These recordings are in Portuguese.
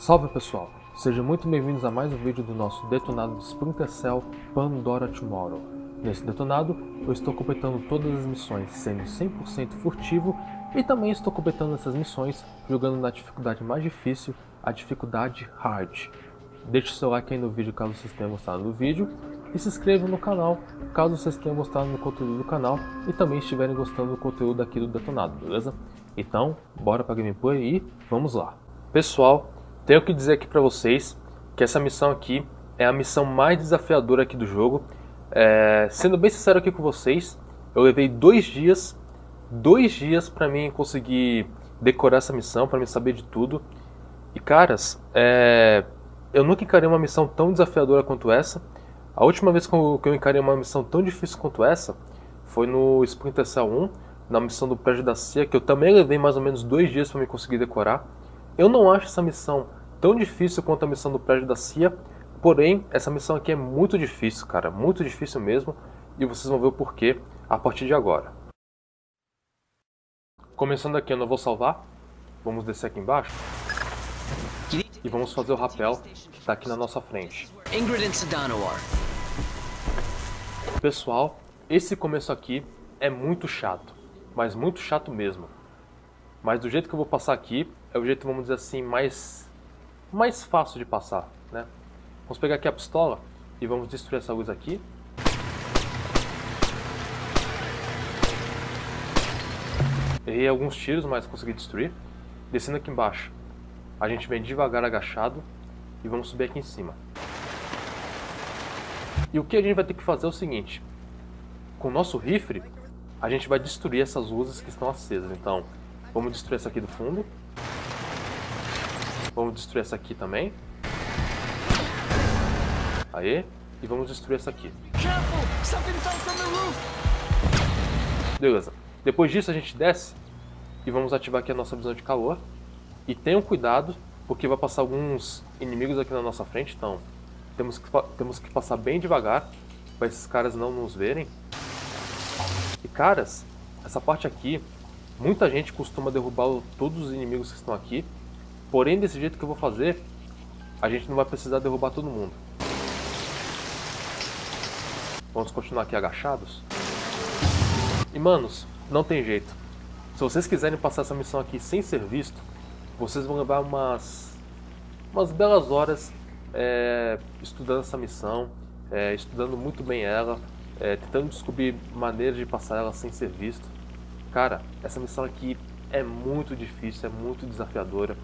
Salve pessoal, sejam muito bem-vindos a mais um vídeo do nosso detonado de Splinter Cell Pandora Tomorrow. Nesse detonado, eu estou completando todas as missões sendo 100% furtivo e também estou completando essas missões jogando na dificuldade mais difícil, a dificuldade Hard. Deixe seu like aí no vídeo caso vocês tenham gostado do vídeo e se inscreva no canal caso vocês tenham gostado do conteúdo do canal e também estiverem gostando do conteúdo aqui do detonado, beleza? Então, bora pra gameplay e vamos lá. Pessoal, tenho que dizer aqui pra vocês que essa missão aqui é a missão mais desafiadora aqui do jogo. Sendo bem sincero aqui com vocês, eu levei dois dias pra mim conseguir decorar essa missão, pra mim saber de tudo. E caras, eu nunca encarei uma missão tão desafiadora quanto essa. A última vez que eu encarei uma missão tão difícil quanto essa foi no Splinter Cell 1, na missão do prédio da CIA, que eu também levei mais ou menos 2 dias para me conseguir decorar. Eu não acho essa missão tão difícil quanto a missão do prédio da CIA, porém, essa missão aqui é muito difícil, cara, muito difícil mesmo, e vocês vão ver o porquê a partir de agora. Começando aqui, eu não vou salvar, vamos descer aqui embaixo e vamos fazer o rapel que está aqui na nossa frente. Ingrid e Sedano. Pessoal, esse começo aqui é muito chato. Mas muito chato mesmo. Mas do jeito que eu vou passar aqui, é o jeito, vamos dizer assim, mais fácil de passar, né? Vamos pegar aqui a pistola e vamos destruir essa luz aqui. Errei alguns tiros, mas consegui destruir. Descendo aqui embaixo, a gente vem devagar agachado e vamos subir aqui em cima. E o que a gente vai ter que fazer é o seguinte. Com o nosso rifle, a gente vai destruir essas luzes que estão acesas. Então, vamos destruir essa aqui do fundo. Vamos destruir essa aqui também. Aê. E vamos destruir essa aqui. Beleza. Depois disso a gente desce e vamos ativar aqui a nossa visão de calor. E tenham cuidado, porque vai passar alguns inimigos aqui na nossa frente. Então, temos que passar bem devagar, para esses caras não nos verem. E caras, essa parte aqui, muita gente costuma derrubar todos os inimigos que estão aqui. Porém, desse jeito que eu vou fazer, a gente não vai precisar derrubar todo mundo. Vamos continuar aqui agachados. E manos, não tem jeito. Se vocês quiserem passar essa missão aqui sem ser visto, vocês vão levar umas belas horas estudando essa missão, estudando muito bem ela, tentando descobrir maneiras de passar ela sem ser visto. Cara, essa missão aqui é muito difícil, é muito desafiadora.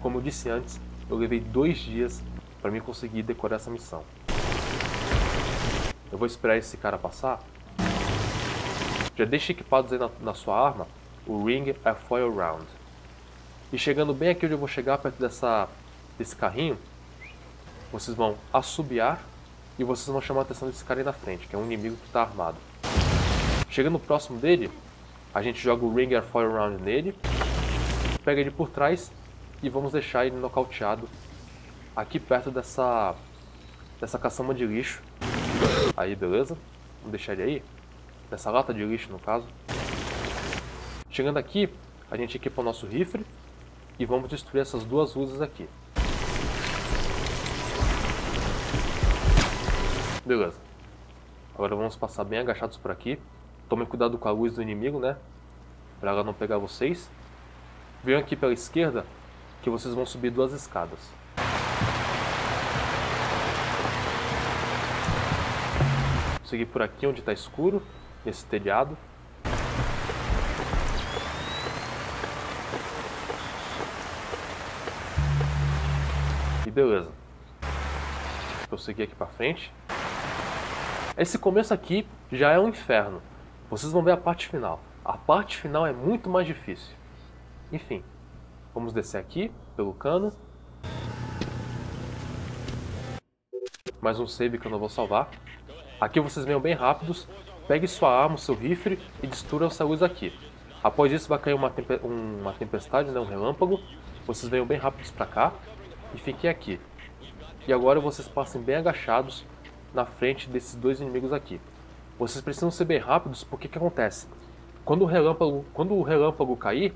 Como eu disse antes, eu levei 2 dias para me conseguir decorar essa missão. Eu vou esperar esse cara passar. Já deixe equipados aí na sua arma o Ring Airfoil Round. E chegando bem aqui onde eu vou chegar, perto desse carrinho, vocês vão assobiar e vocês vão chamar a atenção desse cara aí na frente, que é um inimigo que está armado. Chegando próximo dele, a gente joga o Ring Airfoil Round nele, pega ele por trás e vamos deixar ele nocauteado aqui perto dessa caçamba de lixo. Aí, beleza? Vamos deixar ele aí, nessa lata de lixo no caso. Chegando aqui, a gente equipa o nosso rifle e vamos destruir essas duas luzes aqui. Beleza, agora vamos passar bem agachados por aqui. Tomem cuidado com a luz do inimigo, né? Pra ela não pegar vocês. Venham aqui pela esquerda, que vocês vão subir 2 escadas. Vou seguir por aqui onde tá escuro, nesse telhado. E beleza. Vou seguir aqui pra frente. Esse começo aqui já é um inferno. Vocês vão ver a parte final. A parte final é muito mais difícil. Enfim, vamos descer aqui pelo cano. Mais um save que eu não vou salvar. Aqui vocês venham bem rápidos. Pegue sua arma, seu rifle e destruam essa luz aqui. Após isso vai cair uma tempestade, né, um relâmpago. Vocês venham bem rápidos pra cá e fiquem aqui. E agora vocês passem bem agachados na frente desses 2 inimigos aqui. Vocês precisam ser bem rápidos, porque o que acontece? Quando o relâmpago cair,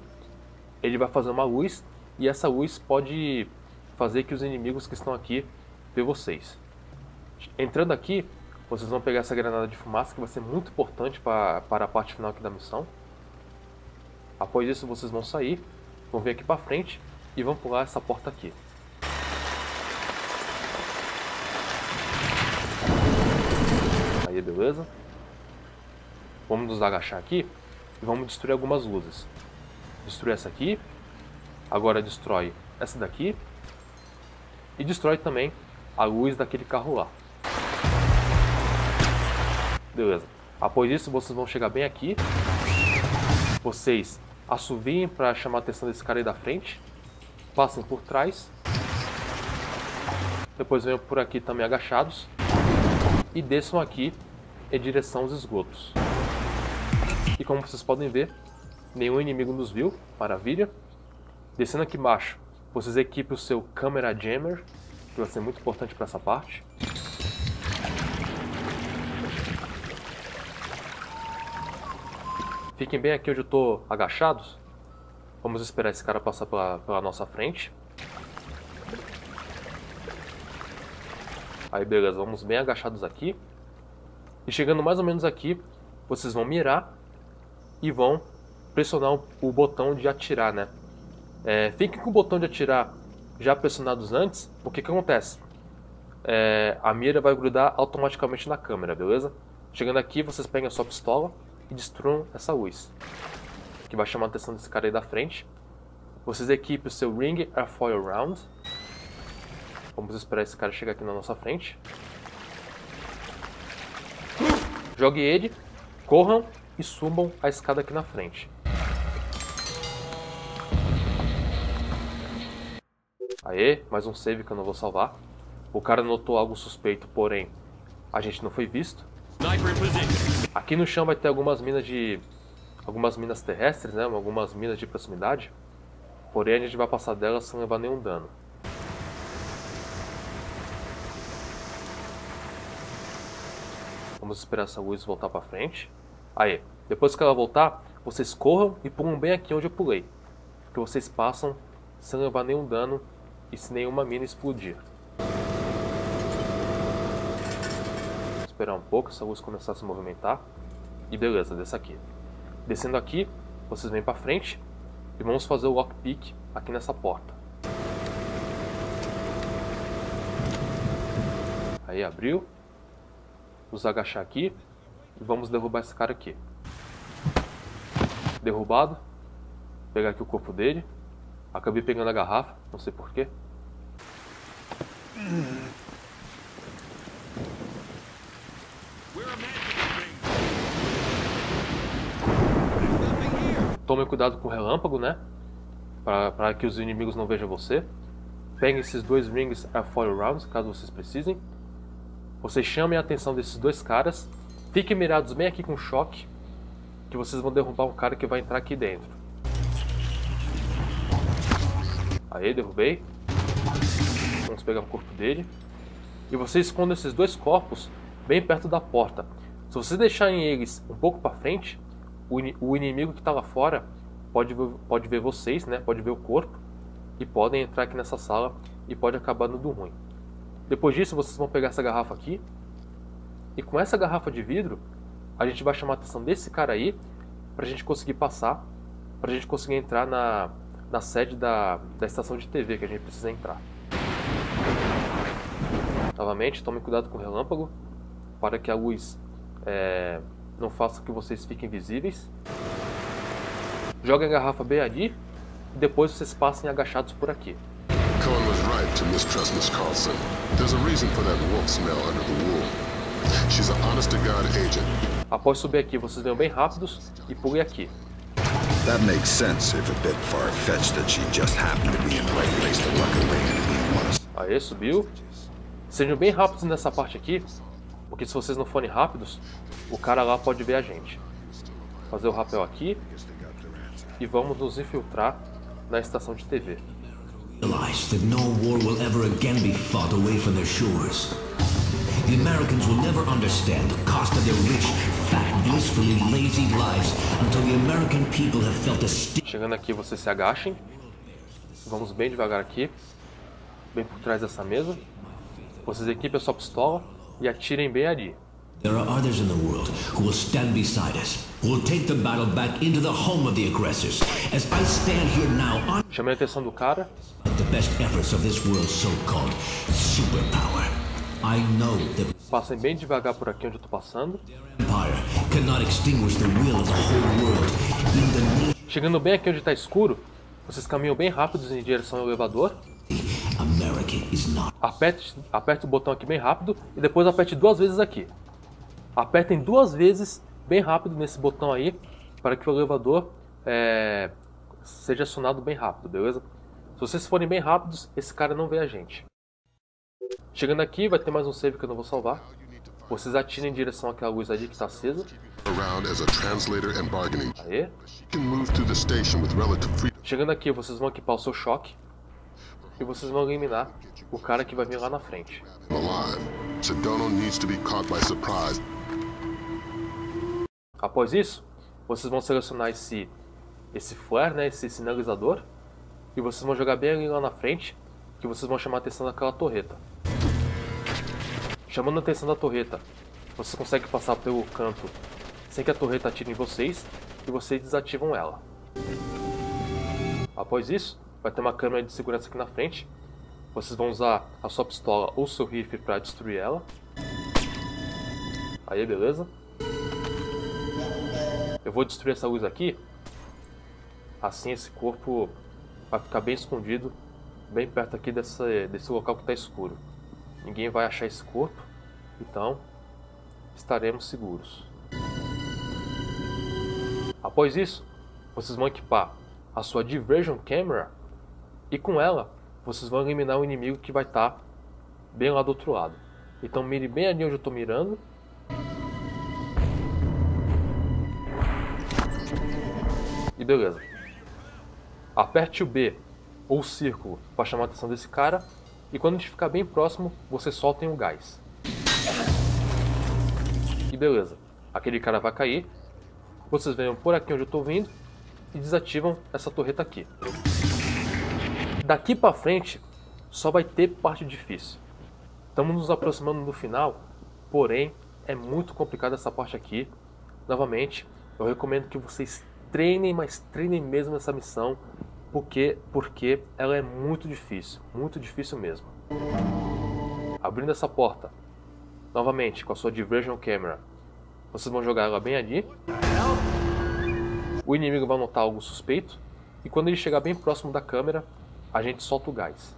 ele vai fazer uma luz, e essa luz pode fazer que os inimigos que estão aqui vê vocês. Entrando aqui, vocês vão pegar essa granada de fumaça, que vai ser muito importante para a parte final aqui da missão. Após isso, vocês vão sair, vão vir aqui para frente e vão pular essa porta aqui. Aí, beleza. Vamos nos agachar aqui e vamos destruir algumas luzes. Destruir essa aqui. Agora destrói essa daqui. E destrói também a luz daquele carro lá. Beleza. Após isso, vocês vão chegar bem aqui. Vocês assoviem para chamar a atenção desse cara aí da frente. Passem por trás. Depois venham por aqui também agachados. E desçam aqui em direção aos esgotos. E como vocês podem ver, nenhum inimigo nos viu. Maravilha. Descendo aqui embaixo, vocês equipem o seu Camera Jammer, que vai ser muito importante para essa parte. Fiquem bem aqui onde eu estou agachados. Vamos esperar esse cara passar pela nossa frente. Aí beleza, vamos bem agachados aqui. E chegando mais ou menos aqui, vocês vão mirar e vão pressionar o botão de atirar, né? Fiquem com o botão de atirar já pressionados antes, porque o que acontece? A mira vai grudar automaticamente na câmera, beleza? Chegando aqui, vocês pegam a sua pistola e destruam essa luz, que vai chamar a atenção desse cara aí da frente. Vocês equipem o seu Ring Airfoil Round. Vamos esperar esse cara chegar aqui na nossa frente. Jogue ele, corram e subam a escada aqui na frente. Aê, mais um save que eu não vou salvar. O cara notou algo suspeito, porém a gente não foi visto. Aqui no chão vai ter algumas minas terrestres, né? Algumas minas de proximidade. Porém a gente vai passar delas sem levar nenhum dano. Vamos esperar essa luz voltar pra frente. Aí, depois que ela voltar, vocês corram e pulam bem aqui onde eu pulei, que vocês passam sem levar nenhum dano e se nenhuma mina explodir. Esperar um pouco essa luz começar a se movimentar. E beleza, desça aqui. Descendo aqui, vocês vêm pra frente e vamos fazer o lockpick aqui nessa porta. Aí abriu. Vamos agachar aqui e vamos derrubar esse cara aqui. Derrubado. Pegar aqui o corpo dele. Acabei pegando a garrafa, não sei porquê. Tomem cuidado com o relâmpago, né? Para que os inimigos não vejam você. Peguem esses dois rings Airfoil Rounds, caso vocês precisem. Vocês chamem a atenção desses dois caras. Fiquem mirados bem aqui com choque, que vocês vão derrubar um cara que vai entrar aqui dentro. Aí, derrubei. Vamos pegar o corpo dele. E vocês escondem esses dois corpos bem perto da porta. Se vocês deixarem eles um pouco para frente, o inimigo que está lá fora pode ver vocês, né? Pode ver o corpo. E podem entrar aqui nessa sala e pode acabar dando ruim. Depois disso, vocês vão pegar essa garrafa aqui. E com essa garrafa de vidro, a gente vai chamar a atenção desse cara aí, pra gente conseguir passar, pra gente conseguir entrar na sede da estação de TV que a gente precisa entrar. Novamente, tomem cuidado com o relâmpago, para que a luz não faça que vocês fiquem visíveis. Joguem a garrafa bem ali, e depois vocês passem agachados por aqui. Após subir aqui, vocês venham bem rápidos e pulem aqui. That makes sense if a bit far-fetched that she just happened to be in the right place to look away and be honest. Aê, subiu. Sejam bem rápidos nessa parte aqui, porque se vocês não forem rápidos, o cara lá pode ver a gente. Fazer o rapel aqui e vamos nos infiltrar na estação de TV. Realize that no war will ever again be fought away from their shores. The Americans will never understand the cost of their rich, fat, blissfully lazy lives until the American people have felt the sting. Chegando aqui, vocês se agachem. Vamos bem devagar aqui. bem por trás dessa mesa. Vocês equipem a sua pistola e atirem bem ali. There are others in the world who will stand beside us. We'll take the battle back into the home of the aggressors. As I stand here now on... Chamei a atenção do cara. The best efforts of this world's so-called superpower. I know that... Passem bem devagar por aqui onde eu tô passando. Empire cannot extinguish the will of the whole world. Chegando bem aqui onde tá escuro, vocês caminham bem rápidos em direção ao elevador. Aperte o botão aqui bem rápido e depois aperte duas vezes aqui. Apertem duas vezes bem rápido nesse botão aí para que o elevador seja acionado bem rápido, beleza? Se vocês forem bem rápidos, esse cara não vê a gente. Chegando aqui, vai ter mais um save que eu não vou salvar. Vocês atirem em direção àquela luz ali que está acesa. Aê. Chegando aqui, vocês vão equipar o seu choque. E vocês vão eliminar o cara que vai vir lá na frente. Após isso, vocês vão selecionar esse flare, né, esse sinalizador. E vocês vão jogar bem ali lá na frente, que vocês vão chamar a atenção daquela torreta. Chamando a atenção da torreta, vocês conseguem passar pelo canto sem que a torreta atire em vocês, e vocês desativam ela. Após isso, vai ter uma câmera de segurança aqui na frente. Vocês vão usar a sua pistola ou seu rifle para destruir ela. Aí, beleza. Eu vou destruir essa luz aqui. Assim esse corpo vai ficar bem escondido, bem perto aqui desse local que está escuro. Ninguém vai achar esse corpo, então estaremos seguros. Após isso, vocês vão equipar a sua Diversion Camera e com ela vocês vão eliminar o inimigo que vai estar bem lá do outro lado. Então mire bem ali onde eu estou mirando. E beleza. Aperte o B ou o círculo para chamar a atenção desse cara. E quando a gente ficar bem próximo, vocês soltem o gás. E beleza. Aquele cara vai cair. Vocês venham por aqui onde eu estou vindo e desativam essa torreta aqui. Daqui pra frente só vai ter parte difícil. Estamos nos aproximando do final, porém é muito complicado essa parte aqui. Novamente, eu recomendo que vocês treinem, mas treinem mesmo essa missão, porque ela é muito difícil mesmo. Abrindo essa porta, novamente com a sua Diversion Camera, vocês vão jogar ela bem ali. O inimigo vai notar algo suspeito e quando ele chegar bem próximo da câmera, a gente solta o gás.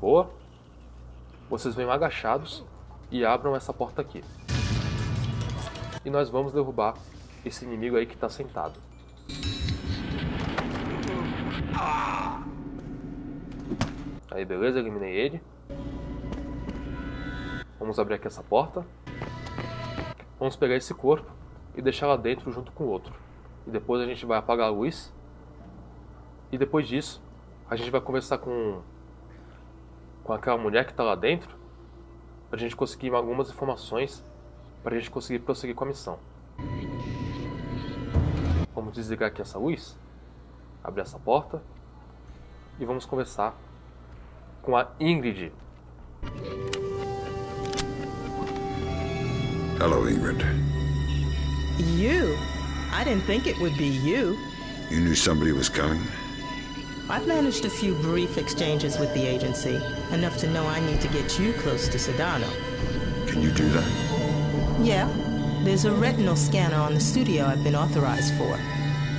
Boa. Vocês venham agachados e abram essa porta aqui. E nós vamos derrubar esse inimigo aí que está sentado. Aí, beleza, eliminei ele. Vamos abrir aqui essa porta. Vamos pegar esse corpo e deixar lá dentro junto com o outro. E depois a gente vai apagar a luz. E depois disso, a gente vai conversar com aquela mulher que tá lá dentro, pra gente conseguir algumas informações, pra gente conseguir prosseguir com a missão. Vamos desligar aqui essa luz, abrir essa porta, e vamos conversar com a Ingrid. Hello, Ingrid. You? I didn't think it would be you. You knew somebody was coming? I've managed a few brief exchanges with the agency, enough to know I need to get you close to Sedano. Can you do that? Yeah. There's a retinal scanner on the studio I've been authorized for.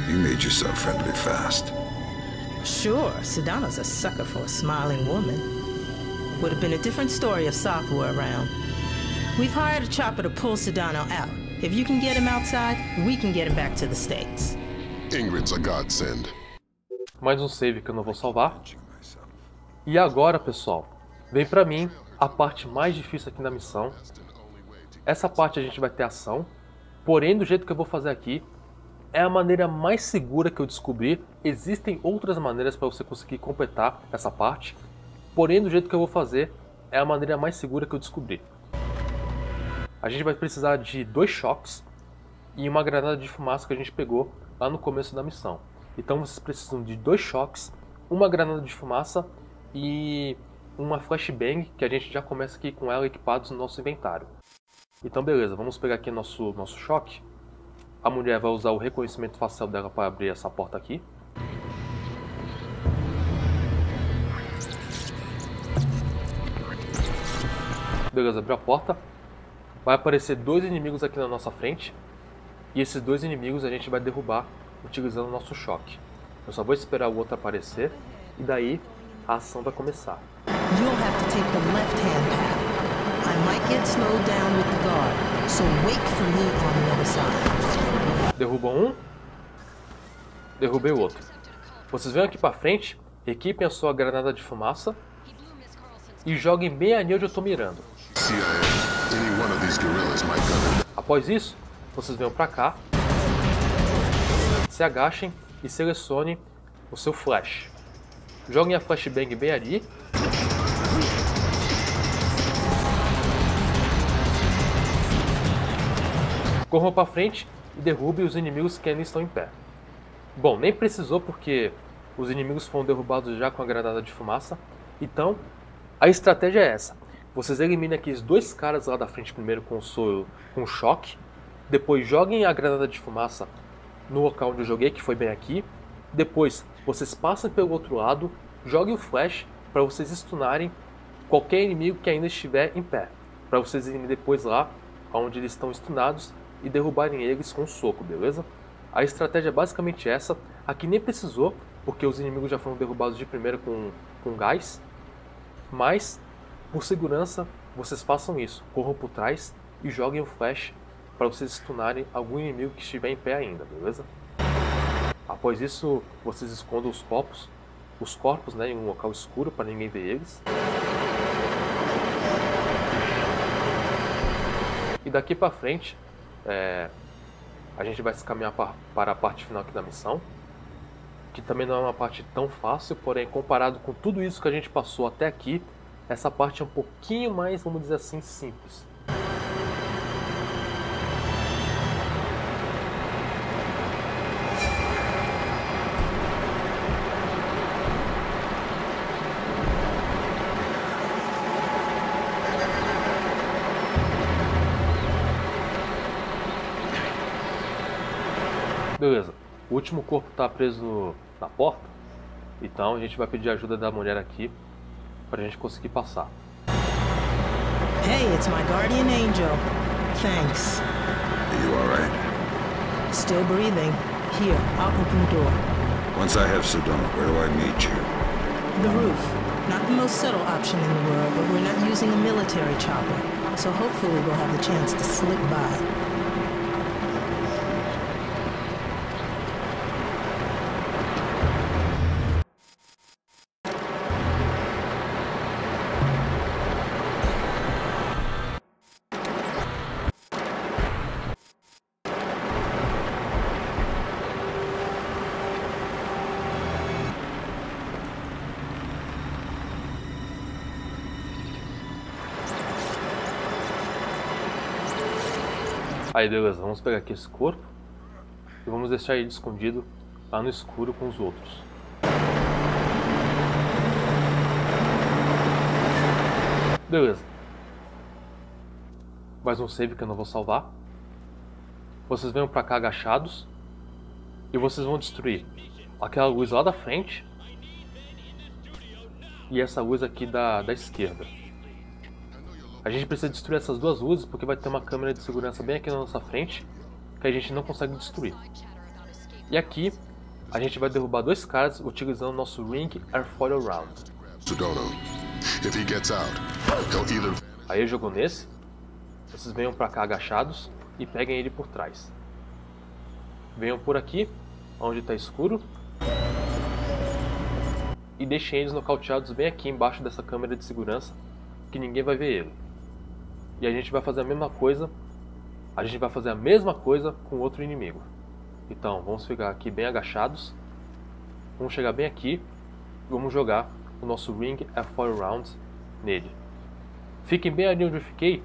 You made yourself friendly fast. Sure, Sedano's a sucker for a smiling woman. Would have been a different story if Saf were around. We've hired a chopper to pull Sedano out. If you can get him outside, we can get him back to the States. Ingrid's a godsend. Mais um save que eu não vou salvar. E agora, pessoal, vem pra mim a parte mais difícil aqui na missão. Essa parte a gente vai ter ação, porém do jeito que eu vou fazer aqui, é a maneira mais segura que eu descobri. Existem outras maneiras para você conseguir completar essa parte, porém do jeito que eu vou fazer, é a maneira mais segura que eu descobri. A gente vai precisar de 2 choques e uma granada de fumaça que a gente pegou lá no começo da missão. Então vocês precisam de 2 choques, uma granada de fumaça e uma flashbang, que a gente já começa aqui com ela equipados no nosso inventário. Então beleza, vamos pegar aqui nosso choque. A mulher vai usar o reconhecimento facial dela para abrir essa porta aqui. Beleza, abriu a porta. Vai aparecer dois inimigos aqui na nossa frente. E esses dois inimigos a gente vai derrubar utilizando o nosso choque. Eu só vou esperar o outro aparecer e daí a ação vai começar. Derruba um. Derrubei o outro. Vocês vêm aqui pra frente, equipem a sua granada de fumaça e joguem bem ali onde eu tô mirando. Após isso, vocês venham pra cá, se agachem e selecione o seu flash. Joguem a flashbang bem ali. Corram pra frente e derrubem os inimigos que ainda estão em pé. Bom, nem precisou porque os inimigos foram derrubados já com a granada de fumaça. Então, a estratégia é essa. Vocês eliminem aqueles dois caras lá da frente primeiro com o choque. Depois joguem a granada de fumaça no local onde eu joguei, que foi bem aqui. Depois vocês passem pelo outro lado, joguem o flash para vocês stunarem qualquer inimigo que ainda estiver em pé. Para vocês irem depois lá onde eles estão stunados e derrubarem eles com um soco, beleza? A estratégia é basicamente essa. Aqui nem precisou, porque os inimigos já foram derrubados de primeira com gás. Mas, por segurança, vocês façam isso. Corram por trás e joguem o flash para vocês stunarem algum inimigo que estiver em pé ainda, beleza? Após isso, vocês escondam os corpos, né, em um local escuro para ninguém ver eles. E daqui para frente, a gente vai se caminhar para a parte final aqui da missão, que também não é uma parte tão fácil, porém comparado com tudo isso que a gente passou até aqui, essa parte é um pouquinho mais, vamos dizer assim, simples. Beleza, o último corpo está preso na porta, então a gente vai pedir a ajuda da mulher aqui para a gente conseguir passar. Hey, it's my guardian angel. Thanks. Are you all right? Still breathing. Here, I'll open the door. Once I have Sedano, where do I meet you? The roof. Not the most subtle option in the world, but we're not using a military chopper, so hopefully we'll have the chance to slip by. Aí beleza, vamos pegar aqui esse corpo e vamos deixar ele escondido lá no escuro com os outros. Beleza. Mais um save que eu não vou salvar. Vocês venham pra cá agachados e vocês vão destruir aquela luz lá da frente e essa luz aqui da esquerda. A gente precisa destruir essas duas luzes porque vai ter uma câmera de segurança bem aqui na nossa frente que a gente não consegue destruir. E aqui a gente vai derrubar dois caras utilizando o nosso Ring Airfoil Round. Aí eu jogo nesse. Vocês venham pra cá agachados e peguem ele por trás. Venham por aqui, onde tá escuro. E deixem eles nocauteados bem aqui embaixo dessa câmera de segurança que ninguém vai ver ele. E a gente vai fazer a mesma coisa. A gente vai fazer a mesma coisa com outro inimigo. Então vamos ficar aqui bem agachados. Vamos chegar bem aqui. Vamos jogar o nosso Ring Airfoil Round nele. Fiquem bem ali onde eu fiquei.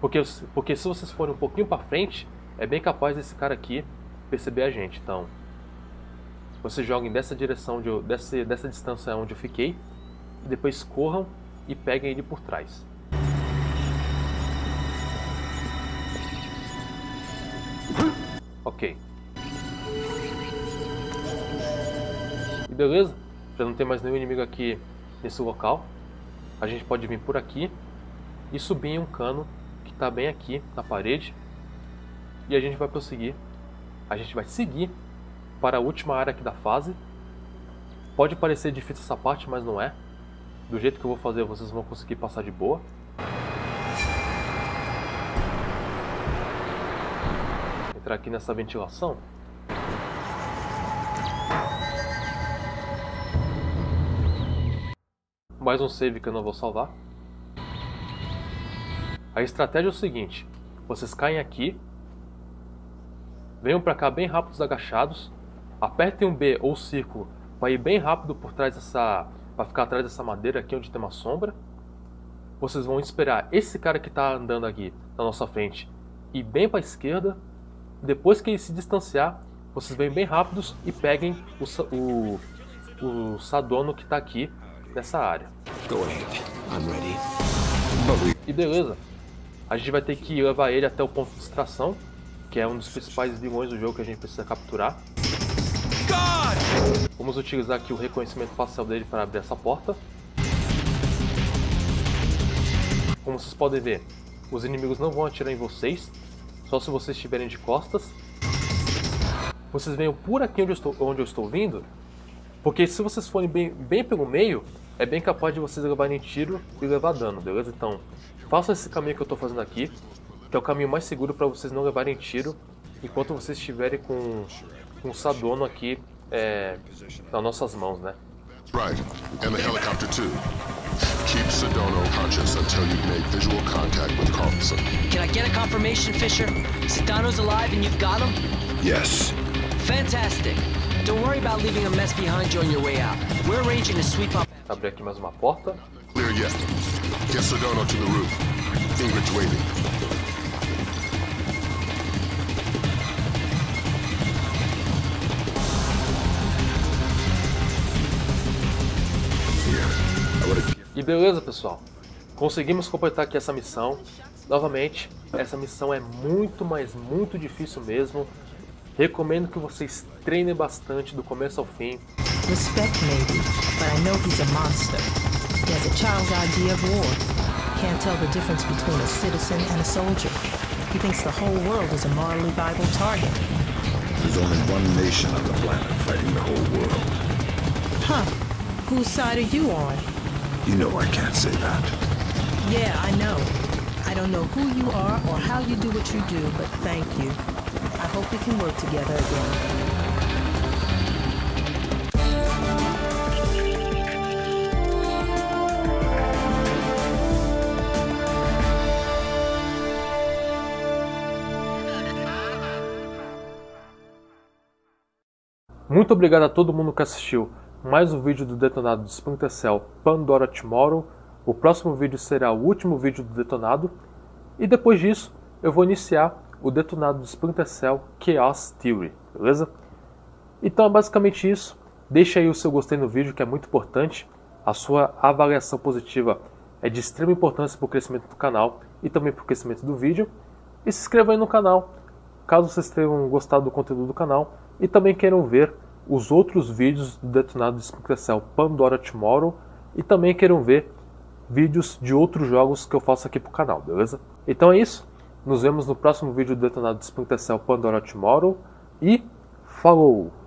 Porque se vocês forem um pouquinho para frente, é bem capaz desse cara aqui perceber a gente. Então Vocês joguem dessa direção, dessa distância onde eu fiquei, e depois corram e peguem ele por trás. Ok. E beleza? Já não tem mais nenhum inimigo aqui nesse local. A gente pode vir por aqui e subir em um cano que está bem aqui na parede. E a gente vai prosseguir. A gente vai seguir para a última área aqui da fase. Pode parecer difícil essa parte, mas não é. Do jeito que eu vou fazer, vocês vão conseguir passar de boa. Entrar aqui nessa ventilação. Mais um save que eu não vou salvar. A estratégia é o seguinte: vocês caem aqui, venham pra cá bem rápidos, agachados, apertem um B ou círculo para ir bem rápido por trás dessa, para ficar atrás dessa madeira aqui onde tem uma sombra. Vocês vão esperar esse cara que está andando aqui na nossa frente ir bem para a esquerda. Depois que ele se distanciar, vocês vêm bem rápidos e peguem o Sedano que está aqui nessa área. E beleza, a gente vai ter que levar ele até o ponto de distração, que é um dos principais vilões do jogo que a gente precisa capturar. Vamos utilizar aqui o reconhecimento facial dele para abrir essa porta. Como vocês podem ver, os inimigos não vão atirar em vocês, só se vocês estiverem de costas. Vocês venham por aqui onde eu estou vindo, porque se vocês forem bem pelo meio, é bem capaz de vocês levarem tiro e levar dano, beleza? Então, façam esse caminho que eu estou fazendo aqui, que é o caminho mais seguro para vocês não levarem tiro enquanto vocês estiverem com o Sedano aqui nas nossas mãos, né? Right. And the helicopter too. Keep Sedano conscious until you make visual contact with Carlson. Can I get a confirmation, Fisher? Sedano's alive and you've got him? Yes. Fantastic. Don't worry about leaving a mess behind you on your way out. We're arranging to sweep up. Abre aqui mais uma porta. Clear yet. Get Sedano to the roof. Ingrid's waiting. E beleza, pessoal, conseguimos completar aqui essa missão. Novamente, essa missão é muito, mas muito difícil mesmo. Recomendo que vocês treinem bastante do começo ao fim. Respect maybe, but I know he's a monster. He has a child's idea of war. Can't tell the difference between a citizen and a soldier. He thinks the whole world is a morally viable target. There's only one nation on the planet fighting the whole world. Huh? Whose side are you on? You know I can't say that. Yeah, I know. I don't know who you are or how you do what you do, but thank you. I hope we can work together again. Muito obrigado a todo mundo que assistiu mais um vídeo do Detonado do Splinter Cell Pandora Tomorrow. O próximo vídeo será o último vídeo do Detonado. E depois disso, eu vou iniciar o Detonado do Splinter Cell Chaos Theory, beleza? Então é basicamente isso. Deixa aí o seu gostei no vídeo, que é muito importante. A sua avaliação positiva é de extrema importância para o crescimento do canal e também para o crescimento do vídeo. E se inscreva aí no canal, caso vocês tenham gostado do conteúdo do canal e também queiram ver os outros vídeos do Detonado do Splinter Cell Pandora Tomorrow e também queiram ver vídeos de outros jogos que eu faço aqui pro canal, beleza? Então é isso, nos vemos no próximo vídeo do Detonado do Splinter Cell Pandora Tomorrow e falou!